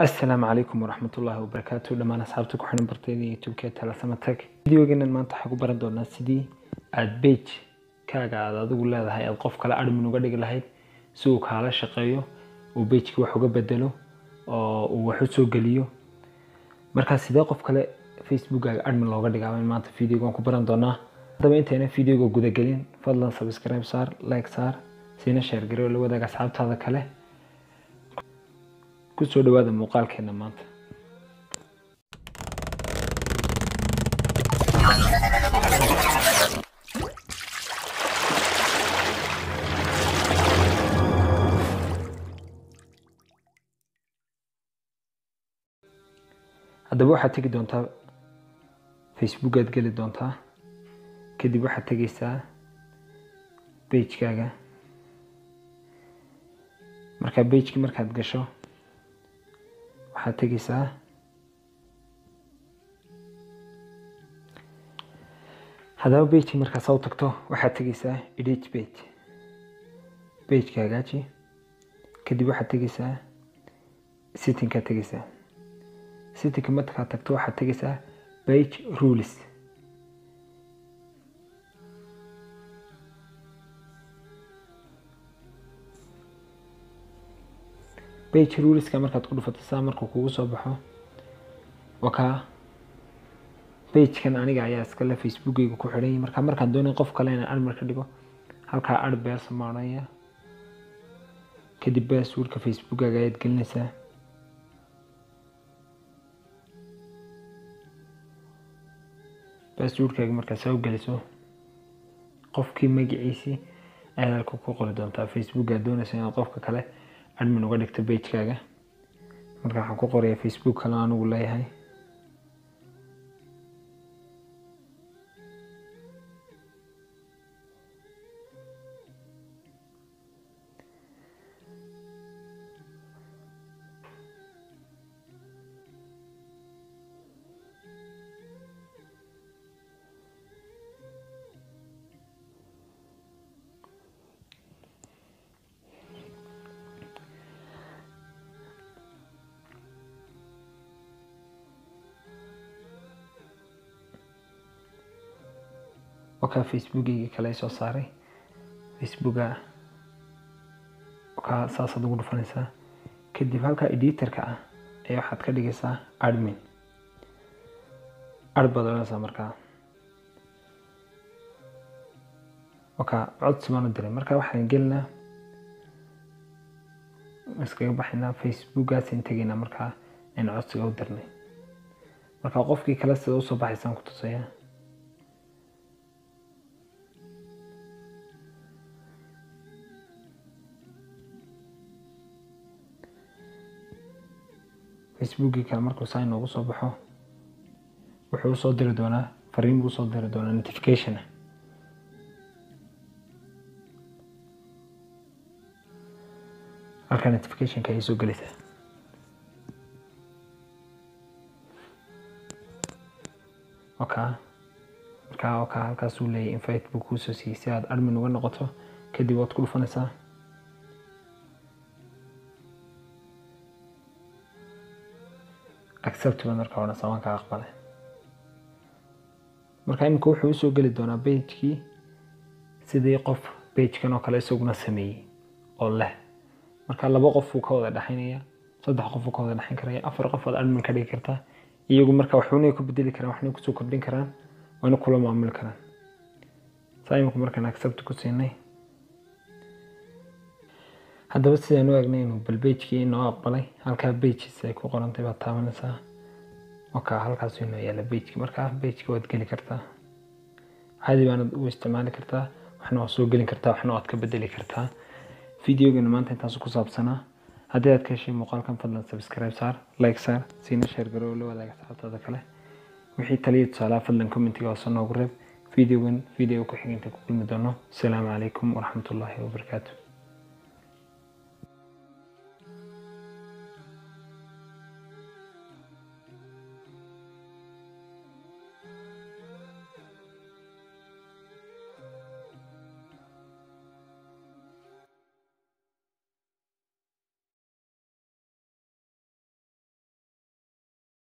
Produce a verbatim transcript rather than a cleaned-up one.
السلام عليكم ورحمة الله وبركاته. لما أصحابتك وحنا برتيني يوتيوب كيت هلا سمتك فيديو جينا المانتا حقو برندو الناس دي أد بيج كاقا دا دقول لها هاي القف كلا أرمي نقدق لهاي سوق هلا شقيو وبيج كي وحو قبدلو ووحو سوق قليو مركز دا قف كلا فيسبوك أرمي لو قدق عمين مانتا فيديو جانكو برندو نا طبعا انت هنا فيديو جو قدقلين فضلا سبسكرايب صار لايك صار سينا شير قريو لو داك أصحابت هذا كله kusoo dhawaada muuqaalkeena maanta. haddaba waxaad tegi doontaa Facebook aad geli doontaa kadib waxaad tegaysaa page-kaaga marka page-ki markaad gasho waxaad tegaysaa haddaba page markaad soo tagto waxaad tegaysaa edit page page-ka hagaaji kadib waxaad tegaysaa setting-ka tegaysaa setting-ka markaad tagto waxaad tegaysaa page rules page rules ka markaad ku dhufato saa markuu kugu soo baxo wakaa page-kan aniga ayaa iskale Facebook-gayga ku xidhan marka markaan doonay qof kale inaan ad marka dhigo halkaa ad baa soo maaraya kadib password-ka Facebook-gaaga ayaad gelinaysaa password-kaaga markaad soo geliso qofkii magaciisii ayaad halka ku qori doontaa Facebook-gaad doonaysa inaad qofka kale admin uga dhigta page-kaaga marka waxaan ku qorayaa Facebook kale anugu leeyahay وكا فيسبوكي كلا يسو صاري فيسبوكا وكا ساسا دوغلو فانيسا كدب هالكا اديتر كا ايو حاد كدقيسا ادمين اربا دولاسا مركا وكا عود سمانو دلي مركا واحد نجلنا اسكا يوباحينا فيسبوكا سنتجينا مركا ان عود سيو درني مركا قوفكي كلا سيو صباحي سانكتو سيا فيسبوكي كان مركو ساين وغصو بحو وحو صو دير دونا فرين وغصو دير دونا نوتيفيكيشن هل كان نوتيفيكيشن كايسو قليته اوكا اوكا اوكا هالكا سولي انفايت بوكوسو سيسي هاد ارمن وغنغطو كدي واد كل فنسا accept baan markaa wana samaan ka aqbalay marka imka wuxuu soo gali doonaa page-ki sidii qof page-kan oo kale isaguna sameeyay oo leh marka laba qof uu ka wada dhaxaynaya saddex qof uu ka wada dhaxayn karaa afar qof oo admin ka dhigi karta iyagu marka waxuna ku bedeli karaan waxna ku soo kordhin karaan waxna kula maamul karaan saayimku markaan accept ku siinay haddaba sidaan u eegnay inuu bal page-kii inoo aqbalay halkaa page-is ay ku qorantay baad taabanaysaa wakaa halkaas inoo yaala page-ki markaa page-ka waad geli kartaa caadi baanad u isticmaali kartaa waxna waad soo gelin kartaa waxna waad ka bedeli kartaa fideogana maanta intaasu ku saabsanaa haddii aad ka heshay muuqaalkan fadlan subscribe saar like saar siina sheer garow la wadaaga saxaabtada kale wixii taliya tusaalaha fadlan commentiga hoose noogu reeb fideogan fideo ku xiganta ku kulmi doono asalaamu calaykum waraxmatullaahi wabarakaatu.